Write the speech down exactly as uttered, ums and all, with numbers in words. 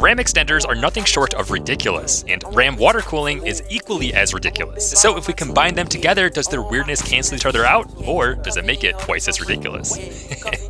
RAM extenders are nothing short of ridiculous, and RAM water cooling is equally as ridiculous. So if we combine them together, does their weirdness cancel each other out, or does it make it twice as ridiculous?